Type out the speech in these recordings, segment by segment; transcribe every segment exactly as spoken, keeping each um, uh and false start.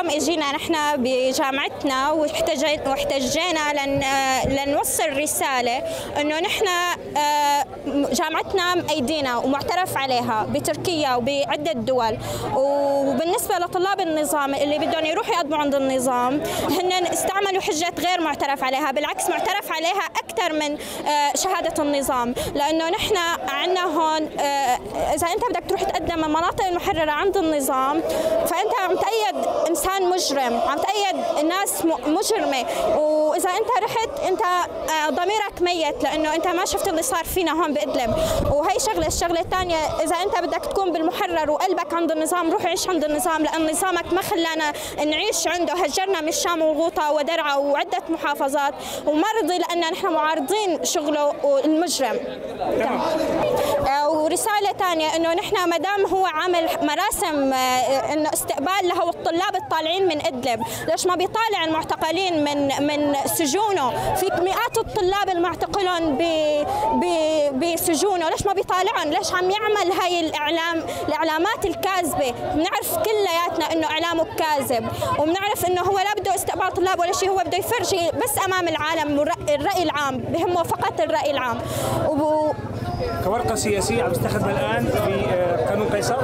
اليوم اجينا نحن بجامعتنا واحتجينا لن لنوصل رساله انه نحن جامعتنا بايدينا ومعترف عليها بتركيا وبعده دول، وبالنسبه لطلاب النظام اللي بدهم يروحوا يقدموا عند النظام هن استعملوا حجات غير معترف عليها، بالعكس معترف عليها اكثر من شهاده النظام، لانه نحن عندنا هون اذا انت بدك تروح تقدم من مناطق محرره عند النظام فانت عم تأيد انسان مجرم، عم تأيد ناس مجرمه، واذا انت رحت انت ضميرك ميت لانه انت ما شفت اللي صار فينا هون بإدلب. وهي شغله، الشغله الثانيه اذا انت بدك تكون بالمحرر وقلبك عند النظام روح عيش عند النظام، لان نظامك ما خلانا نعيش عنده، هجرنا من الشام وغوطه ودرعا وعده محافظات، وما رضي لان نحن معارضين شغله المجرم. ورساله ثانيه انه نحن ما دام هو عامل مراسم انه استقبال له الطلاب الطالعين من إدلب، ليش ما بيطالع المعتقلين من من سجونه؟ في مئات الطلاب المعتقلون بسجونه، ليش ما بيطالعهم؟ ليش عم يعمل هاي الاعلام الاعلامات الكاذبه؟ بنعرف كلياتنا انه اعلامه كاذب، وبنعرف انه هو لا بده استقبال طلاب ولا شيء، هو بده يفرجي بس امام العالم الراي العام، بهمه فقط الراي العام. و... كورقه سياسيه عم تستخدم الان في قانون قيصر؟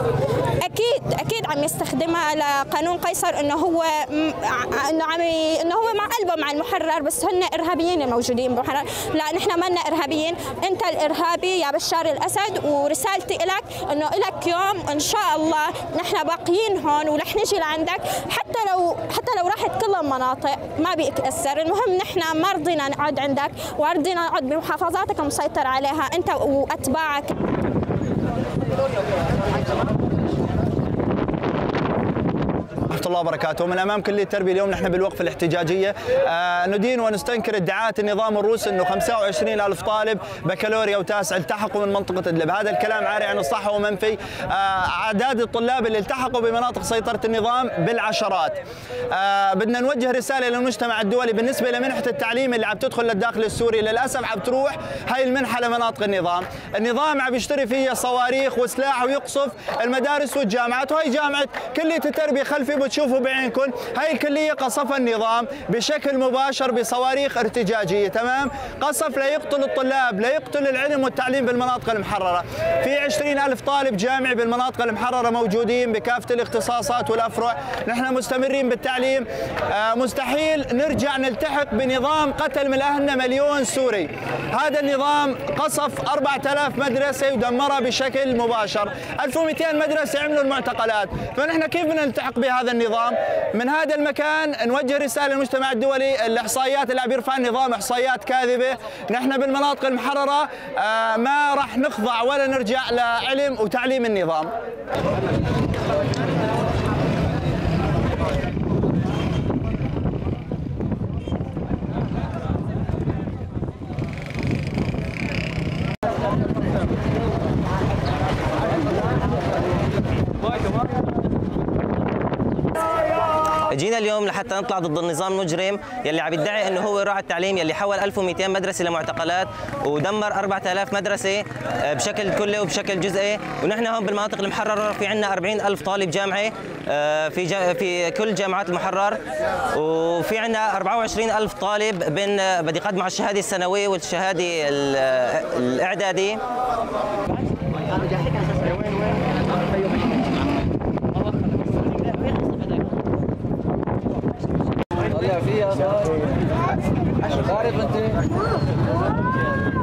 اكيد اكيد عم يستخدمها لقانون قيصر، انه هو انه عم انه هو مع قلبه مع المحرر، بس هن ارهابيين الموجودين بالمحرر. لا نحن مالنا ارهابيين، انت الارهابي يا بشار الاسد، ورسالتي لك انه لك يوم ان شاء الله نحن باقيين هون ورح نجي لعندك، حتى لو حتى لو راحت كل المناطق ما بيتاثر، المهم نحن ما رضينا نقعد عندك ورضينا نقعد بمحافظاتك مسيطر عليها انت واتباعك. ورحمة الله وبركاته. من امام كلية التربية اليوم نحن بالوقفة الاحتجاجية آه ندين ونستنكر ادعاءات النظام الروسي انه خمسة وعشرين ألف طالب بكالوريا وتاسع التحقوا من منطقة إدلب، هذا الكلام عاري عن الصحة ومنفي. اعداد آه الطلاب اللي التحقوا بمناطق سيطرة النظام بالعشرات. آه بدنا نوجه رسالة للمجتمع الدولي بالنسبة لمنحة التعليم اللي عم تدخل للداخل السوري، للاسف عم تروح هاي المنحة لمناطق النظام، النظام عم يشتري فيها صواريخ وسلاح ويقصف المدارس والجامعات، وهي جامعة كلية التربية خلفي بتشوفوا بعينكم، هاي الكلية قصفها النظام بشكل مباشر بصواريخ ارتجاجية، تمام؟ قصف ليقتل الطلاب، ليقتل العلم والتعليم بالمناطق المحررة. في عشرين ألف طالب جامعي بالمناطق المحررة موجودين بكافة الاختصاصات والأفرع، نحن مستمرين بالتعليم، آه مستحيل نرجع نلتحق بنظام قتل من أهلنا مليون سوري. هذا النظام قصف أربعة آلاف مدرسة ودمرها بشكل مباشر، ألف ومئتين مدرسة عملوا المعتقلات، فنحن كيف بدنا نلتحق بهذا النظام؟ من هذا المكان نوجه رساله للمجتمع الدولي، الاحصائيات اللي عم يرفعها النظام احصائيات كاذبه، نحن بالمناطق المحرره ما راح نخضع ولا نرجع لعلم وتعليم النظام. جينا اليوم لحتى نطلع ضد النظام المجرم يلي عم يدعي انه هو راعي التعليم، يلي حول ألف ومئتين مدرسه لمعتقلات ودمر أربعة آلاف مدرسه بشكل كلي وبشكل جزئي، ونحن هون بالمناطق المحرره في عندنا أربعين ألف طالب جامعي في جا في كل جامعات المحرر، وفي عندنا أربعة وعشرين ألف طالب بين بدي يقدموا على الشهاده الثانويه والشهاده الاعدادي. يا فيها صار عشان تعرف انت